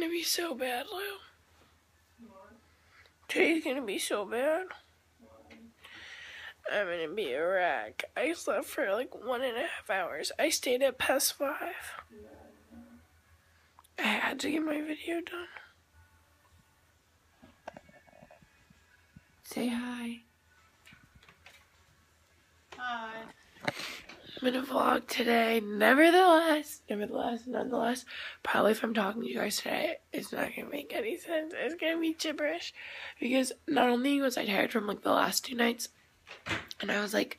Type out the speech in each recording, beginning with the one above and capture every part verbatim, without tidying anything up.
gonna be so bad, Lou. Today's gonna be so bad. I'm gonna be a wreck. I slept for like one and a half hours. I stayed up past five. I had to get my video done. Say hi. Hi. I'm gonna vlog today. Nevertheless, nevertheless, nonetheless, probably if I'm talking to you guys today, it's not gonna make any sense. It's gonna be gibberish because not only was I tired from like the last two nights, and I was like,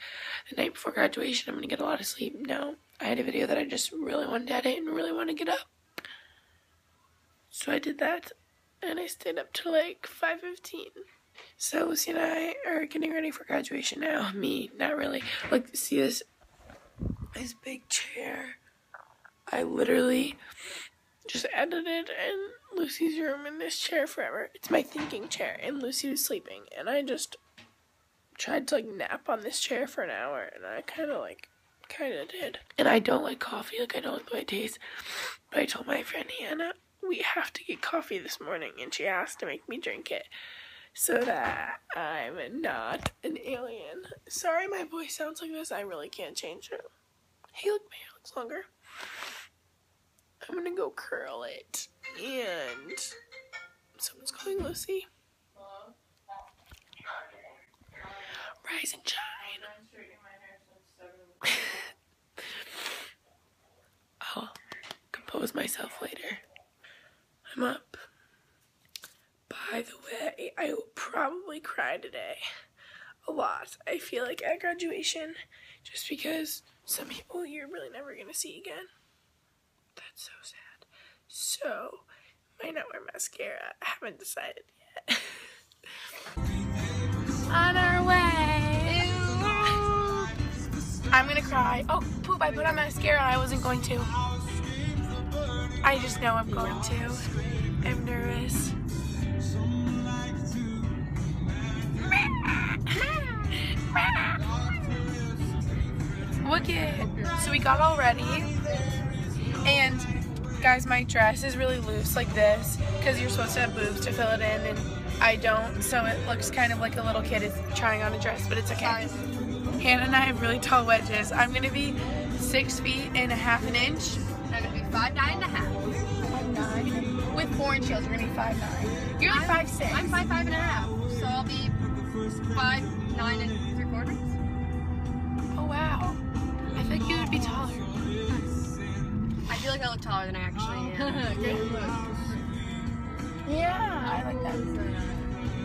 the night before graduation, I'm gonna get a lot of sleep. No, I had a video that I just really wanted to edit and really want to get up. So I did that, and I stayed up till like five fifteen. So Lucy and I are getting ready for graduation now. Me, not really. Like, see this, this big chair. I literally just edited in Lucy's room in this chair forever. It's my thinking chair, and Lucy was sleeping, and I just tried to like nap on this chair for an hour, and I kind of like, kind of did. And I don't like coffee, like I don't like the way it tastes, but I told my friend Hannah, we have to get coffee this morning, and she asked to make me drink it so that I'm not an alien. Sorry my voice sounds like this. I really can't change it. Hey, look, my hair looks longer. I'm gonna go curl it. And someone's calling Lucy. Rise and shine. I'll compose myself later. I'm up. By the way, I will probably cry today a lot. I feel like at graduation, just because some people you're really never going to see again. That's so sad. So, might not wear mascara. I haven't decided yet. On our way. Ew. I'm going to cry. Oh, poop, I put on mascara. I wasn't going to. I just know I'm going to. I'm nervous. Wicked. So we got all ready, and guys, my dress is really loose like this because you're supposed to have boobs to fill it in, and I don't, so it looks kind of like a little kid is trying on a dress, but it's okay. Hannah and I have really tall wedges. I'm gonna be six feet and a half an inch. I'm gonna be five nine and a half. Five nine. With foreign heels, we're gonna be five nine. You're like five six. I'm five five and a half, so I'll be five nine and three quarters. Oh wow. I think you would be taller. I feel like I look taller than I actually am. Great look. Yeah, I like that.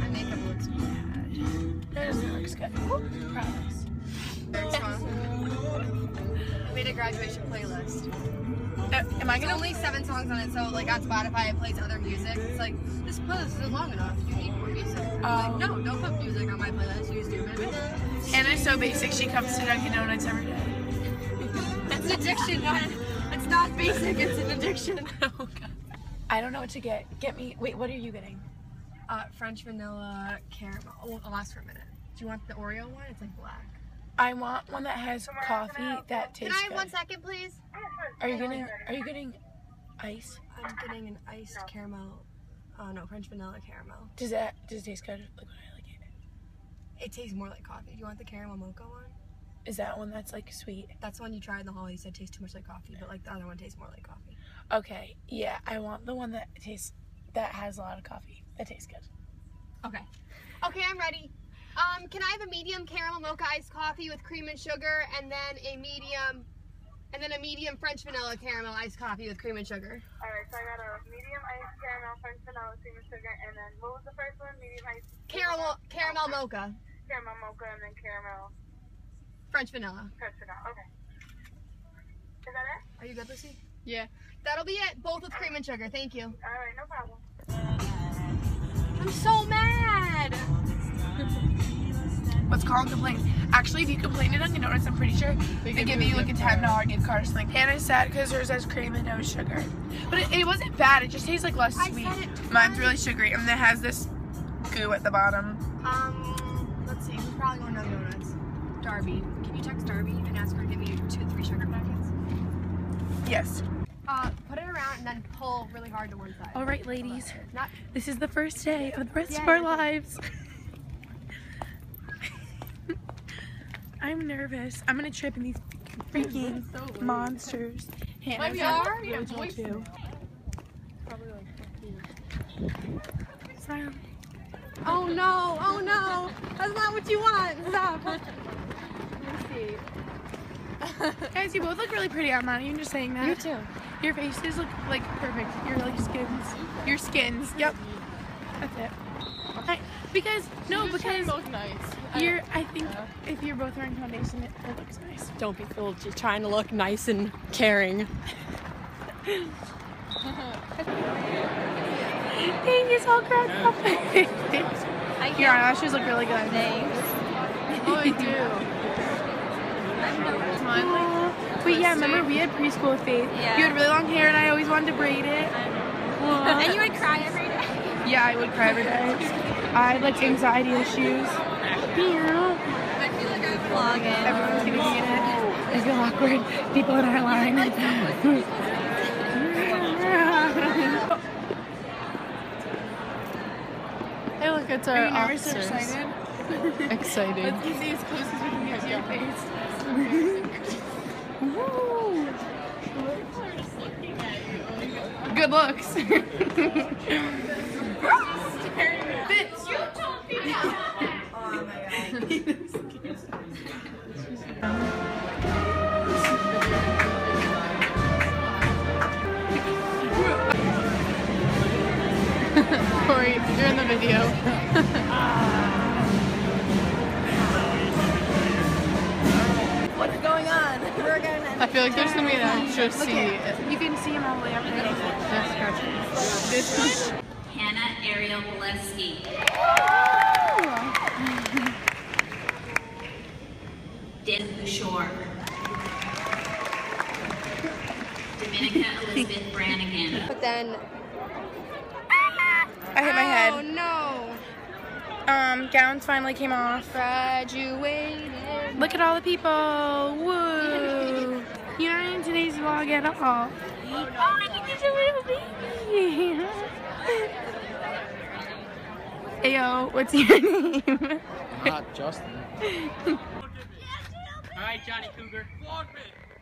My makeup looks bad. That looks good. Ooh, promise. Very strong. I made a graduation playlist. Uh, am I gonna only seven songs on it? So like on Spotify, it plays other music. It's like this playlist is long enough. You need more music. Um, like, no, don't put music on my playlist. You stupid. Hannah's so basic. She comes to Dunkin' Donuts every day. It's an addiction, not, it's not basic, it's an addiction. Oh, God. I don't know what to get. Get me, wait, what are you getting? Uh, French vanilla caramel. Oh, I'll last for a minute. Do you want the Oreo one? It's like black. I want one that has coffee that tastes good. Can I have good. One second, please? Are you getting, are you getting ice? I'm getting an iced caramel, oh no, French vanilla caramel. Does that, does it taste good? Like when I like it? It tastes more like coffee. Do you want the caramel mocha one? Is that one that's like sweet? That's the one you tried in the hall. You said tastes too much like coffee, but like the other one tastes more like coffee. Okay, yeah, I want the one that tastes that has a lot of coffee. That tastes good. Okay, okay, I'm ready. Um, can I have a medium caramel mocha iced coffee with cream and sugar, and then a medium, and then a medium French vanilla caramel iced coffee with cream and sugar? All right, so I got a medium iced caramel French vanilla cream and sugar, and then what was the first one? Medium iced caramel caramel mocha. Caramel mocha, and then caramel. French vanilla. French vanilla, okay. Is that it? Are you good, Lucy? Yeah. That'll be it. Both with cream and sugar. Thank you. Alright, no problem. I'm so mad! What's called complaints? Actually, if you complain to Dunkin' Donuts, I'm pretty sure they, they give you like a ten dollar gift card or something. Hannah's sad because hers has cream and no sugar. But it, it wasn't bad. It just tastes like less I sweet. Mine's really sugary, and it has this goo at the bottom. Um, let's see. We're probably going to Dunkin' Donuts. Darby. Can you text Darby and ask her to give me two, three sugar packets? Yes. Uh, put it around and then pull really hard to one side. All right, ladies. Not this is the first day of the rest yeah, of our lives. I'm nervous. I'm gonna trip in these freaking so monsters. Hannah, we are. You have voice too. Probably like Smile. Oh no! Oh no! That's not what you want. Stop. Let me see. Guys, you both look really pretty out, Mom. You're just saying that. You too. Your faces look like perfect. Your like skins. Your skins. Yep. That's it. I, because no, because both nice. You're. I think yeah. if you're both wearing foundation, it, it looks nice. Don't be fooled. You're trying to look nice and caring. Dang, it's all grown up. Your eyelashes look really good. Thanks. Oh, I do. uh, but yeah, remember we had preschool faith. Yeah. You had really long hair, and I always wanted to braid it. Uh, and you would cry every day. Yeah, I would cry every day. I had like anxiety issues. Yeah. I feel like I'm vlogging. Everyone's gonna see it. I feel awkward. People in our line. It's our officers. Are you nervous or excited? Excited. Let's get these close as we can get to your face. Woo! People are just looking at you. Good looks. Bitch, you told me that. Oh my god. Corey, you're in the video. What's going on? We're gonna I feel like there's gonna be an extra seat. You can see him all the way up there. That's this one. Hannah Ariel Bolesky. Dan Bouchard. Dominica Elizabeth Brannigan. But then I hit my head. Oh no! Um, gowns finally came off. Graduated. Look at all the people. Woo! You're not in today's vlog at all. Oh, I think it's a little baby. Ayo, what's your name? Not Justin. All right, Johnny Cougar. Vlog me.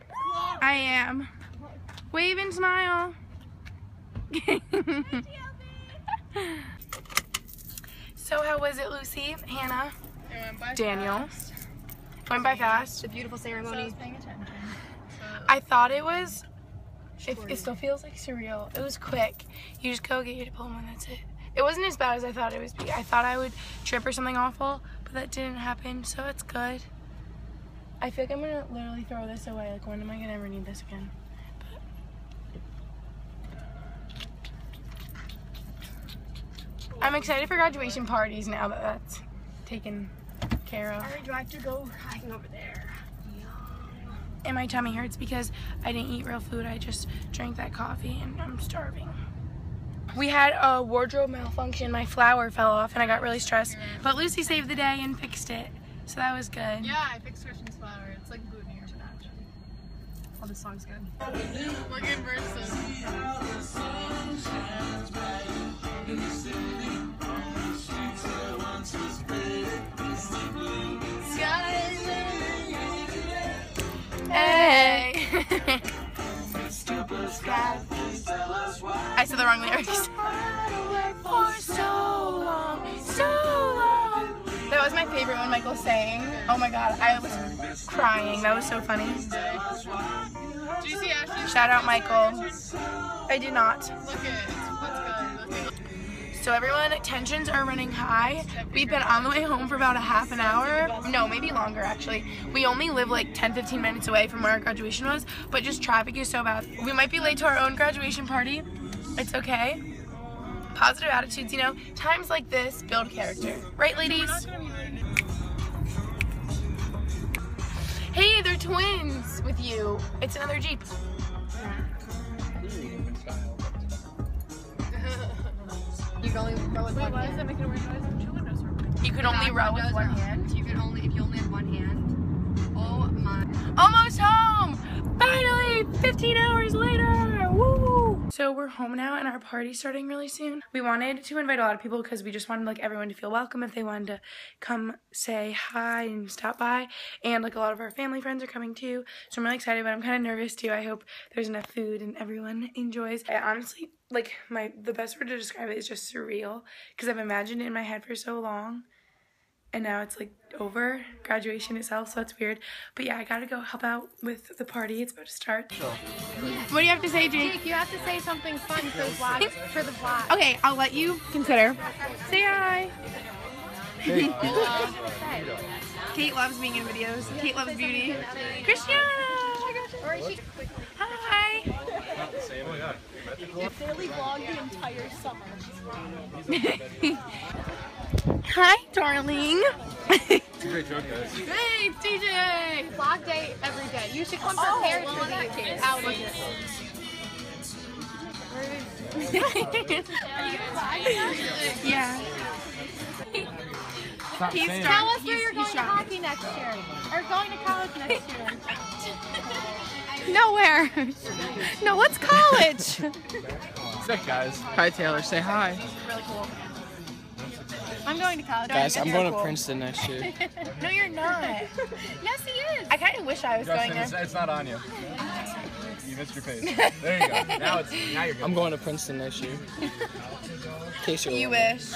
Vlog me. I am. Wave and smile. So how was it, Lucy, Hannah, it went by Daniel? Fast. Went by fast. The beautiful ceremony. So I was paying attention. So I thought it was. It, it still feels like surreal. It was quick. You just go get your diploma and that's it. It wasn't as bad as I thought it would be. I thought I would trip or something awful, but that didn't happen. So it's good. I feel like I'm gonna literally throw this away. Like, when am I gonna ever need this again? I'm excited for graduation parties now that that's taken care of. Sorry, do I have to go hiking over there? Yum. And my tummy hurts because I didn't eat real food. I just drank that coffee and I'm starving. We had a wardrobe malfunction. My flower fell off and I got really stressed. But Lucy saved the day and fixed it. So that was good. Yeah, I fixed Christian's flower. It's like gluten here to match. Oh, this song's good. We're good verses. Hey! I said the wrong lyrics. For so long, so long. That was my favorite when Michael sang. Oh my god, I was crying. That was so funny. Did you see Ashley? Shout out Michael. I did not. Look at it. So everyone, tensions are running high. We've been on the way home for about a half an hour. No, maybe longer actually. We only live like ten fifteen minutes away from where our graduation was, but just traffic is so bad. We might be late to our own graduation party. It's okay. Positive attitudes, you know. Times like this build character. Right, ladies? Hey, they're twins with you. It's another Jeep. You can only row with Wait, one hand. You can only row with one hand. You can only if you only have one hand. Oh my! Almost home! Finally, fifteen hours later. Woo! So we're home now and our party's starting really soon. We wanted to invite a lot of people because we just wanted like everyone to feel welcome if they wanted to come say hi and stop by. And like a lot of our family friends are coming too. So I'm really excited, but I'm kind of nervous too. I hope there's enough food and everyone enjoys. I honestly, like my, the best word to describe it is just surreal because I've imagined it in my head for so long. And now it's like over graduation itself, so that's weird. But yeah, I gotta go help out with the party. It's about to start. What do you have to say, Jake? Jake, you have to say something fun for the vlog. For the vlog. Okay, I'll let you consider. Say hi. Hey. Kate loves being in videos. Kate loves beauty. Christiana! Hi. Oh my God. Daily vlog the entire summer. Hi, darling. It's a great joke, guys. Hey, it's T J. Vlog day every day. You should come prepared oh, for that kid outing. Are you vlogging? Yeah. He's tell us where he's, you're going to hockey next year, or going to college next year. Nowhere. No, what's college? Sick, guys. Hi, Taylor. Say hi. This is really cool. I'm going to college. Guys, I'm going to Princeton next year. No, you're not. Yes, he is. I kind of wish I was Justin, going it's, there. It's not on you. You missed your face. There you go. Now it's. Now you're good. I'm going to Princeton next year. In case you're you wondering. Wish.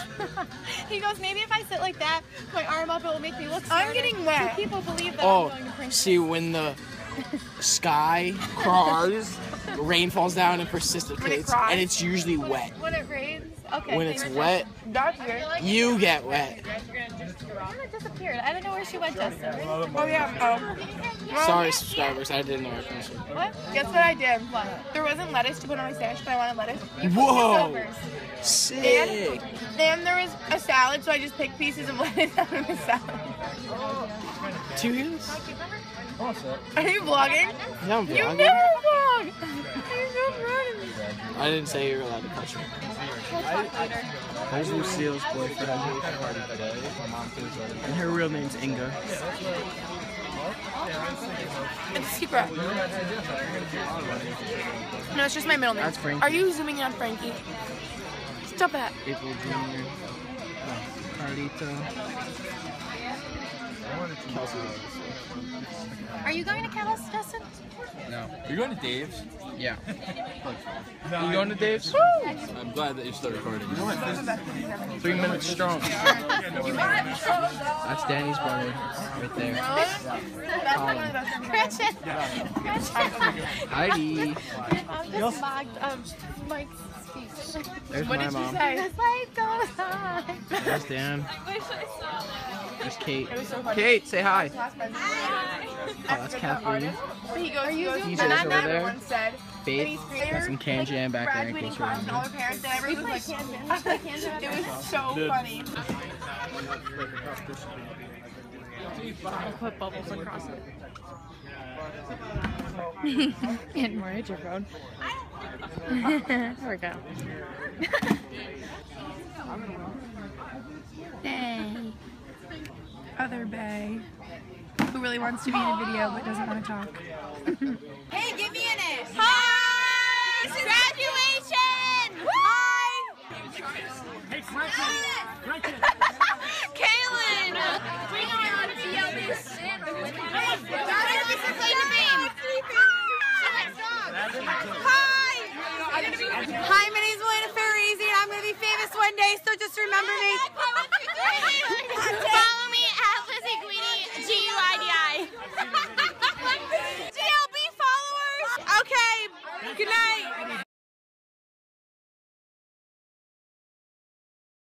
He goes, maybe if I sit like that, my arm up, it will make me look smarter. I'm getting wet. Do people believe that oh, I'm going to Princeton? See, when the sky crawls, rain falls down and precipitates, it and it's usually when wet. It, when it rains? Okay, when it's wet, that's weird. You get wet. Anna disappeared. I don't know where she went, Justin. Oh, yeah. Oh. Sorry, subscribers. I didn't know her question. What? Guess what I did? What? There wasn't lettuce to put on my sandwich, but I wanted lettuce. You whoa! Sick! And, and there was a salad, so I just picked pieces of lettuce out of the salad. Two heels? Are you vlogging? No, I'm vlogging. You never vlog! I'm so proud of you. I didn't say you were allowed to touch me. We'll talk later. There's Lucille's boyfriend at the party today. And her real name's Inga. It's secret. No, it's just my middle name. That's Frankie. Are you zooming in on Frankie? Stop that. April Junior Carlito. Are you going to Kettles, Justin? No. Are you going to Dave's? Yeah. Are you going to Dave's? Woo! I'm glad that you're still recording. You know what? Three minutes strong. That's Danny's brother right there. Um, Gretchen! Gretchen! Heidi! I'm just mocked of Mike's speech. There's what my did mom. You say? That's life goes on. There's Dan. I wish I saw that. There's Kate. It was so funny. Kate, say hi. Hi. Oh, that's Kathleen. He goes, he goes, he's over there. Said, Babe, got some can jam back there. Graduating class and all her parents and everybody was like, it was so funny. I'll put bubbles across it. And more at your phone. There we go. Bay. Other Bay. Who really wants to be in a video but doesn't want to talk. Hey, give me an S. Hi! Graduation! Woo! Hi! Hey, can I get it? Can Kaylin! We know I want to yell this. Hi! Hi, my name's Elena Ferrizi and I'm going to be famous one day, so just remember me. Follow me at Lizzie Guini. G U I D I. G L B followers! Okay, good night.